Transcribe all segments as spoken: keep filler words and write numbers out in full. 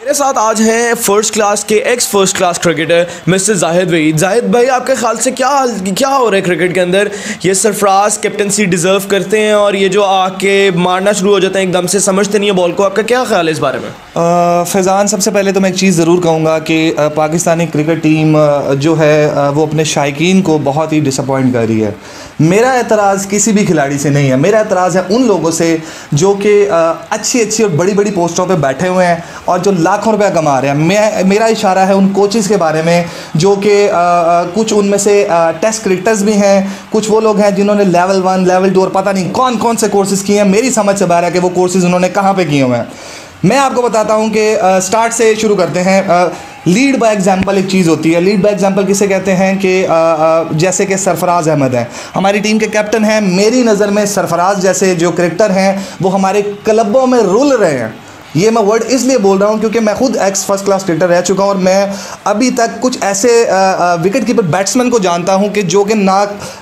मेरे साथ आज हैं फर्स्ट क्लास के ex first class cricketer mister Zahid Waheed. Zahid भाई, आपके ख्याल से क्या क्या हो रहा है क्रिकेट के अंदर? ये सरफराज कैप्टनसी डिज़र्व करते हैं और ये जो आके मारना शुरू हो जाते हैं एकदम से, समझते नहीं है बॉल को। आपका क्या ख्याल है इस बारे में? फैज़ान, सबसे पहले तो मैं एक चीज़ ज़रूर कहूँगा कि पाकिस्तानी क्रिकेट टीम जो है वो अपने शायकीन को बहुत ही डिसअपॉइंट कर रही है। मेरा एतराज़ किसी भी खिलाड़ी से नहीं है, मेरा एतराज़ है उन लोगों से जो कि अच्छी अच्छी और बड़ी बड़ी पोस्टों पर बैठे हुए हैं और जो लाखों रुपया कमा रहे हैं। मैं मेरा इशारा है उन कोचेस के बारे में जो कि कुछ उनमें से टेस्ट क्रिकेटर्स भी हैं, कुछ वो लोग हैं जिन्होंने लेवल वन लेवल टू और पता नहीं कौन कौन से कोर्सेज़ किए हैं। मेरी समझ से बाहर है कि वो कोर्सेज़ उन्होंने कहाँ पे किए हुए हैं। मैं आपको बताता हूँ कि स्टार्ट से शुरू करते हैं। लीड बाय एग्जांपल एक चीज़ होती है। लीड बाय एग्जांपल किसे कहते हैं कि आ, आ, जैसे कि सरफराज अहमद हैं, हमारी टीम के कैप्टन हैं। मेरी नज़र में सरफराज जैसे जो क्रिकेटर हैं वो हमारे क्लबों में रुल रहे हैं। ये मैं वर्ड इसलिए बोल रहा हूँ क्योंकि मैं खुद एक्स फर्स्ट क्लास क्रिकेटर रह चुका हूँ और मैं अभी तक कुछ ऐसे विकेट कीपर बैट्समैन को जानता हूँ कि जो कि ना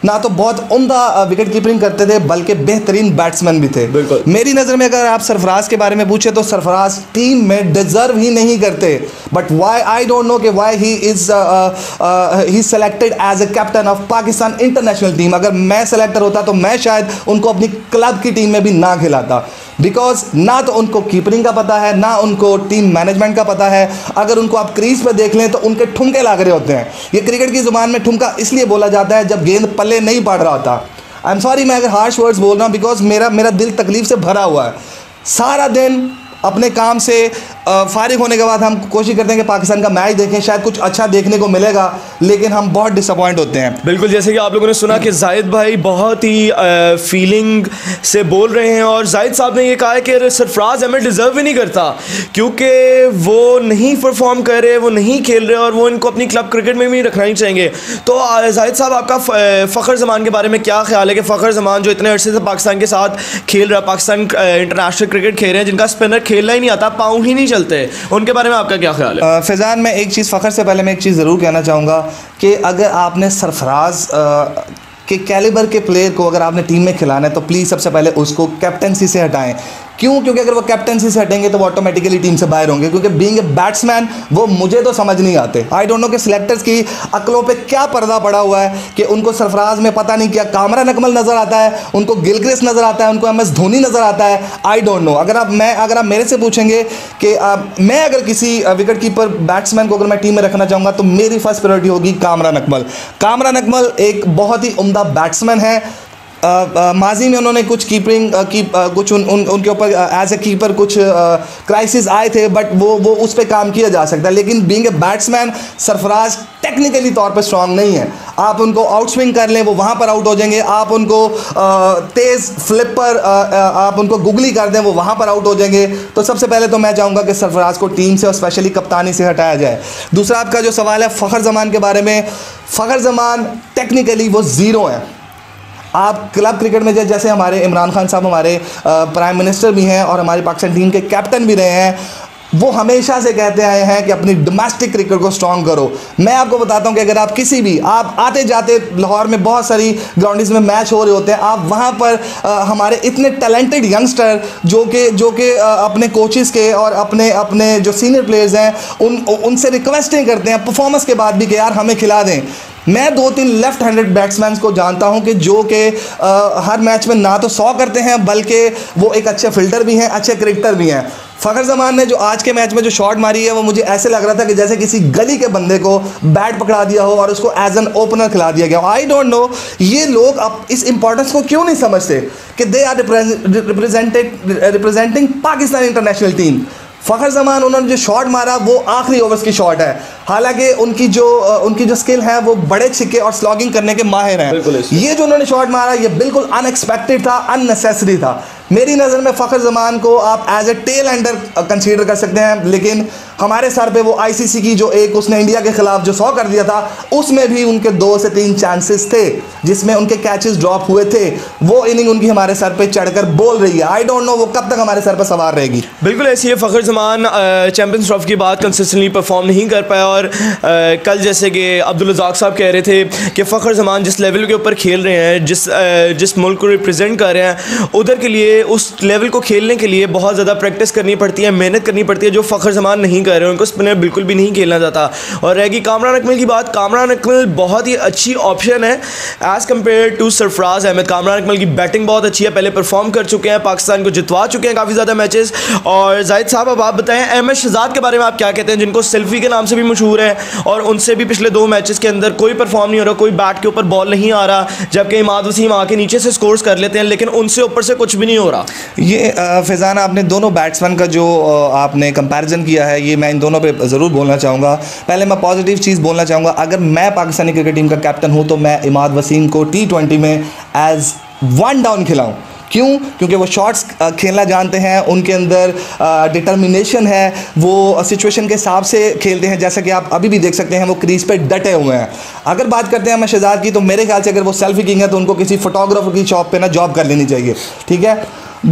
ना तो बहुत उम्दा विकेट कीपिंग करते थे बल्कि बेहतरीन बैट्समैन भी थे। मेरी नज़र में अगर आप सरफराज के बारे में पूछे तो सरफराज टीम में डिज़र्व ही नहीं करते, but why I don't know कि why he is he selected as a captain of Pakistan international team. अगर मैं सेलेक्टर होता तो मैं शायद उनको अपनी क्लब की टीम में भी ना खिलाता, बिकॉज ना तो उनको कीपरिंग का पता है ना उनको टीम मैनेजमेंट का पता है। अगर उनको आप क्रीज पर देख लें तो उनके ठुमके लग रहे होते हैं। ये क्रिकेट की ज़ुबान में ठुमका इसलिए बोला जाता है जब गेंद पल्ले नहीं पड़ रहा होता। आई एम सॉरी, मैं अगर हार्श वर्ड्स बोल रहा हूँ बिकॉज मेरा मेरा दिल तकलीफ से भरा हुआ है। सारा दिन अपने काम से फारिग होने के बाद हम कोशिश करते हैं कि पाकिस्तान का मैच देखें, शायद कुछ अच्छा देखने को मिलेगा, लेकिन हम बहुत डिसअपॉइंट होते हैं। बिल्कुल, जैसे कि आप लोगों ने सुना कि जाहिद भाई बहुत ही फीलिंग से बोल रहे हैं और जाहिद साहब ने ये कहा है कि सरफराज अहमद डिज़र्व भी नहीं करता क्योंकि वो नहीं परफॉर्म कर रहे, वो नहीं खेल रहे और वो इनको अपनी क्लब क्रिकेट में भी रखना ही चाहेंगे। तो जाहिद साहब, आपका फ़ख्र ज़मान के बारे में क्या ख्याल है कि फ़ख्र ज़मान जो इतने अरसे से पाकिस्तान के साथ खेल रहा, पाकिस्तान इंटरनेशनल क्रिकेट खेल रहे हैं, जिनका स्पिनर खेलना ही नहीं आता, पाँव ही नहीं चलते, उनके बारे में आपका क्या ख्याल है? फैज़ान, मैं एक चीज़ फ़ख्र से पहले मैं एक चीज़ ज़रूर कहना चाहूँगा कि अगर आपने सरफराज के कैलिबर के प्लेयर को अगर आपने टीम में खिलाना है तो प्लीज़ सबसे पहले उसको कैप्टेंसी से हटाएं। क्यों? क्योंकि अगर वो कैप्टेंसी से हटेंगे तो वो ऑटोमेटिकली टीम से बाहर होंगे, क्योंकि बीइंग ए बैट्समैन वो मुझे तो समझ नहीं आते। आई डोंट नो कि सिलेक्टर्स की अकलों पे क्या पर्दा पड़ा हुआ है कि उनको सरफराज में पता नहीं क्या कामरान अकमल नज़र आता है, उनको गिलक्रिस्ट नज़र आता है, उनको एम एस धोनी नज़र आता है। I don't know. अगर आप मैं अगर आप मेरे से पूछेंगे कि आप, मैं अगर किसी विकेट कीपर बैट्समैन को अगर मैं टीम में रखना चाहूँगा तो मेरी फर्स्ट प्रायोरिटी होगी कामरान अकमल। कामरान अकमल एक बहुत ही उम्दा बैट्समैन है। माजी में उन्होंने कुछ कीपिंग कीप कुछ उन, उन उनके ऊपर एज ए कीपर कुछ क्राइसिस आए थे, बट वो वो उस पर काम किया जा सकता है। लेकिन being a batsman Sarfaraz technically तौर पर स्ट्रांग नहीं है। आप उनको आउट स्विंग कर लें वो वहाँ पर आउट हो जाएंगे, आप उनको तेज़ फ्लिप पर आ, आप उनको गुगली कर दें वो वहाँ पर आउट हो जाएंगे। तो सबसे पहले तो मैं चाहूँगा कि सरफराज को टीम से और स्पेशली कप्तानी से हटाया जाए। दूसरा, आपका जो सवाल है फ़ख्र ज़मान के बारे में, फ़ख्र ज़मान टेक्निकली वो ज़ीरो हैं। आप क्लब क्रिकेट में जैसे हमारे इमरान खान साहब हमारे प्राइम मिनिस्टर भी हैं और हमारी पाकिस्तान टीम के कैप्टन भी रहे हैं, वो हमेशा से कहते आए हैं कि अपनी डोमेस्टिक क्रिकेट को स्ट्रॉन्ग करो। मैं आपको बताता हूं कि अगर आप किसी भी आप आते जाते लाहौर में बहुत सारी ग्राउंड्स में मैच हो रहे होते हैं, आप वहां पर आ, हमारे इतने टैलेंटेड यंगस्टर जो कि जो कि अपने कोचेस के और अपने अपने जो सीनियर प्लेयर्स हैं उन उनसे रिक्वेस्टें करते हैं परफॉर्मेंस के बाद भी कि यार हमें खिला दें। मैं दो तीन लेफ्ट हैंडेड बैट्समैन को जानता हूं कि जो कि हर मैच में ना तो सौ करते हैं बल्कि वो एक अच्छे फील्डर भी हैं, अच्छे क्रिकेटर भी हैं। फ़ख्र ज़मान ने जो आज के मैच में जो शॉट मारी है वो मुझे ऐसे लग रहा था कि जैसे किसी गली के बंदे को बैट पकड़ा दिया हो और उसको एज एन ओपनर खिला दिया गया। आई डोंट नो ये लोग अब इस इंपॉर्टेंस को क्यों नहीं समझते कि they are represented representing Pakistan international team. Fakhar Zaman उन्होंने जो शॉट मारा वो आखिरी ओवर्स की शॉट है, हालांकि उनकी जो उनकी जो स्किल है वो बड़े छिक्के और स्लॉगिंग करने के माहिर हैं। ये जो उन्होंने शॉट मारा ये बिल्कुल अनएक्सपेक्टेड था, अननेसेसरी था। मेरी नज़र में फ़ख्र ज़मान को आप as a tail ender consider कर सकते हैं, लेकिन हमारे सर पे वो आईसीसी की जो एक उसने इंडिया के खिलाफ जो सौ कर दिया था उसमें भी उनके दो से तीन चांसेस थे जिसमें उनके कैचेस ड्रॉप हुए थे। वो इनिंग उनकी हमारे सर पे चढ़कर बोल रही है। आई डोंट नो वो कब तक हमारे सर पर सवार रहेगी। बिल्कुल ऐसी है, फ़ख्र ज़मान चैम्पियंस ट्रॉफी की बात कंसिस्टेंटली परफॉर्म नहीं कर पाया और आ, कल जैसे कि अब्दुल रज़ाक साहब कह रहे थे कि फ़ख्र ज़मान जिस लेवल के ऊपर खेल रहे हैं, जिस आ, जिस मुल्क को रिप्रेजेंट कर रहे हैं, उधर के लिए उस लेवल को खेलने के लिए बहुत ज़्यादा प्रैक्टिस करनी पड़ती है, मेहनत करनी पड़ती है, जो फ़ख्र ज़मान नहीं बॉलिंग कर रहे हैं, उनको स्पिनर बिल्कुल भी नहीं खेलना चाहता। और रहेगी कामरान अकमल की बात, कामरान अकमल बहुत ही अच्छी ऑप्शन है as compare to Sarfaraz Ahmed. Kamran Akmal की बैटिंग बहुत अच्छी है, पहले परफॉर्म कर चुके हैं, पाकिस्तान को जितवा चुके हैं काफ़ी ज़्यादा मैचेस। और जाहिद साहब अब आप बताएं अहमद शहजाद के बारे में आप क्या कहते हैं, जिनको सेल्फी के नाम से भी मशहूर है और उनसे भी पिछले दो मैचेस के अंदर कोई परफॉर्म नहीं हो रहा, कोई बैट के ऊपर बॉल नहीं आ रहा, जबकि इमाद वसीम आके नीचे से स्कोर्स कर लेते हैं लेकिन उनसे ऊपर से कुछ भी नहीं हो रहा। ये फैज़ान आपने दोनों बैट्समैन का जो आपने कंपैरिजन किया है, ये मैं इन दोनों पे ज़रूर बोलना चाहूँगा। पहले मैं पॉजिटिव चीज़ बोलना चाहूँगा, अगर मैं पाकिस्तानी क्रिकेट टीम का कैप्टन हूँ तो मैं इमाद वसीम को टी ट्वेंटी में एज़ वन डाउन खिलाऊँ। क्यों? क्योंकि वो शॉट्स खेलना जानते हैं, उनके अंदर डिटर्मिनेशन है, वो सिचुएशन के हिसाब से खेलते हैं, जैसा कि आप अभी भी देख सकते हैं वो क्रीज पे डटे हुए हैं। अगर बात करते हैं अहमद शहजाद की, तो मेरे ख्याल से अगर वो सेल्फी किंग है तो उनको किसी फोटोग्राफर की शॉप पे ना जॉब कर लेनी चाहिए, ठीक है।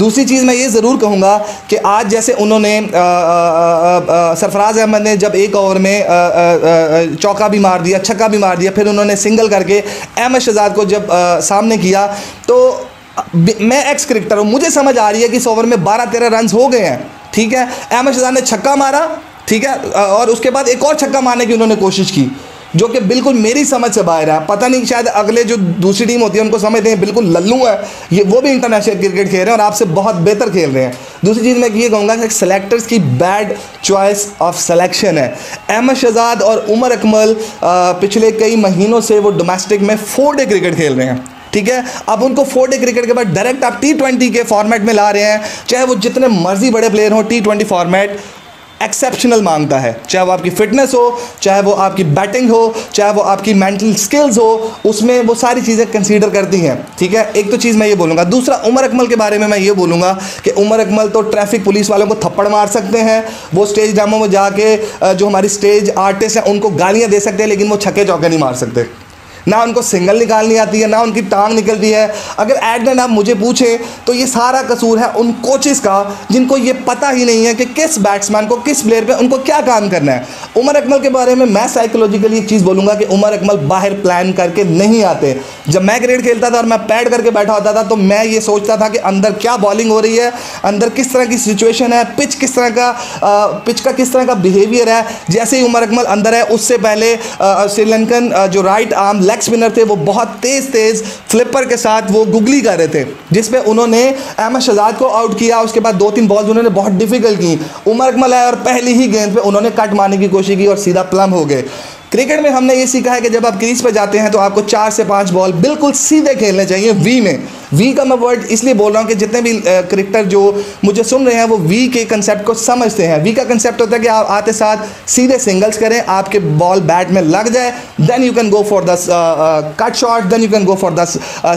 दूसरी चीज़ मैं ये ज़रूर कहूँगा कि आज जैसे उन्होंने सरफराज अहमद ने जब एक ओवर में आ, आ, आ, चौका भी मार दिया, छक्का भी मार दिया, फिर उन्होंने सिंगल करके अहमद शहजाद को जब आ, सामने किया, तो मैं एक्स क्रिकेटर हूँ, मुझे समझ आ रही है कि इस ओवर में बारह तेरह रन हो गए हैं, ठीक है। अहमद शहजाद ने छक्का मारा, ठीक है, और उसके बाद एक और छक्का मारने की उन्होंने कोशिश की जो कि बिल्कुल मेरी समझ से बाहर है। पता नहीं, शायद अगले जो दूसरी टीम होती है उनको समझते हैं बिल्कुल लल्लू है ये, वो भी इंटरनेशनल क्रिकेट खेल रहे हैं और आपसे बहुत बेहतर खेल रहे हैं। दूसरी चीज़ मैं ये कहूँगा कि सेलेक्टर्स की बैड चॉइस ऑफ सिलेक्शन है। अहमद शहजाद और उमर अकमल पिछले कई महीनों से वो डोमेस्टिक में फोर डे क्रिकेट खेल रहे हैं, ठीक है। अब उनको फोर डे क्रिकेट के बाद डायरेक्ट आप टी ट्वेंटी के फॉर्मेट में ला रहे हैं, चाहे वो जितने मर्जी बड़े प्लेयर हों, टी ट्वेंटी फॉर्मेट एक्सेप्शनल मांगता है, चाहे वो आपकी फिटनेस हो, चाहे वो आपकी बैटिंग हो, चाहे वो आपकी मेंटल स्किल्स हो, उसमें वो सारी चीज़ें कंसीडर करती हैं, ठीक है। एक तो चीज़ मैं ये बोलूँगा। दूसरा, उमर अकमल के बारे में मैं ये बोलूँगा कि उमर अकमल तो ट्रैफिक पुलिस वालों को थप्पड़ मार सकते हैं, वो स्टेज ड्रामों में जाके जो हमारी स्टेज आर्टिस्ट हैं उनको गालियाँ दे सकते हैं, लेकिन वो छक्के चौके नहीं मार सकते, ना उनको सिंगल निकालनी आती है, ना उनकी टांग निकलती है। अगर एट द एंड आप मुझे पूछें तो ये सारा कसूर है उन कोचेस का जिनको ये पता ही नहीं है कि किस बैट्समैन को किस प्लेयर पे उनको क्या काम करना है। उमर अकमल के बारे में मैं साइकोलॉजिकली एक चीज़ बोलूँगा कि उमर अकमल बाहर प्लान करके नहीं आते। जब मैं क्रिकेट खेलता था और मैं पैड करके बैठा होता था तो मैं ये सोचता था कि अंदर क्या बॉलिंग हो रही है, अंदर किस तरह की सिचुएशन है, पिच किस तरह का पिच का किस तरह का बिहेवियर है। जैसे ही उमर अकमल अंदर है, उससे पहले श्रीलंकन जो राइट आर्म लेग स्पिनर थे वो बहुत तेज़ तेज़ फ्लिपर के साथ वो गुगली कर रहे थे, जिसमें उन्होंने अहमद शहजाद को आउट किया। उसके बाद दो तीन बॉल्स उन्होंने बहुत डिफिकल्ट की। उमर अकमल आए और पहली ही गेंद पे उन्होंने कट मारने की कोशिश की और सीधा प्लम हो गए। क्रिकेट में हमने ये सीखा है कि जब आप क्रीज पर जाते हैं तो आपको चार से पाँच बॉल बिल्कुल सीधे खेलने चाहिए। वी में, वी का मैं वर्ड इसलिए बोल रहा हूँ कि जितने भी क्रिकेटर जो मुझे सुन रहे हैं वो वी के कंसेप्ट को समझते हैं। वी का कंसेप्ट होता है कि आप आते साथ सीधे सिंगल्स करें, आपके बॉल बैट में लग जाए, then you can go for the cut shot, then you can go for the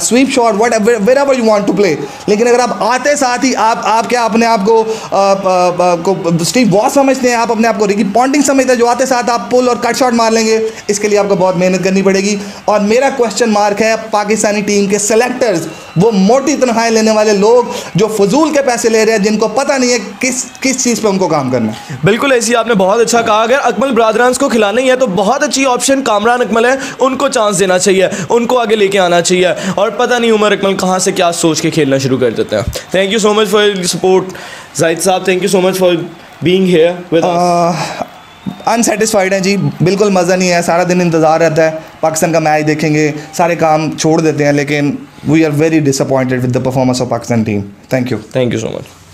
sweep shot, what wherever you want to play. लेकिन अगर आप आते साथ ही आप आप क्या अपने आप को, uh, uh, को स्टीव वॉस समझते हैं, आप अपने आप को रिकी पॉन्टिंग समझते हैं, जो आते साथ आप पुल और कट शॉट मार लेंगे। इसके लिए आपको बहुत मेहनत करनी पड़ेगी। और मेरा क्वेश्चन मार्क है पाकिस्तानी टीम के सेलेक्टर्स, वो मोटी तनख्वाहें लेने वाले लोग जो फजूल के पैसे ले रहे हैं, जिनको पता नहीं है किस किस चीज़ पे उनको काम करना है। बिल्कुल ऐसी आपने बहुत अच्छा कहा। अगर अकमल ब्रादरांस को खिलाना ही है तो बहुत अच्छी ऑप्शन कामरान अकमल है, उनको चांस देना चाहिए, उनको आगे लेके आना चाहिए। और पता नहीं उमर अकमल कहाँ से क्या सोच के खेलना शुरू कर देते हैं। Thank you so much for your support Zahid साहब, thank you so much for being here with us. Unsatisfied हैं जी, बिल्कुल मज़ा नहीं है, सारा दिन इंतज़ार रहता है, पाकिस्तान का मैच देखेंगे, सारे काम छोड़ देते हैं, लेकिन we are very disappointed with the performance of Pakistan team. Thank you, thank you so much.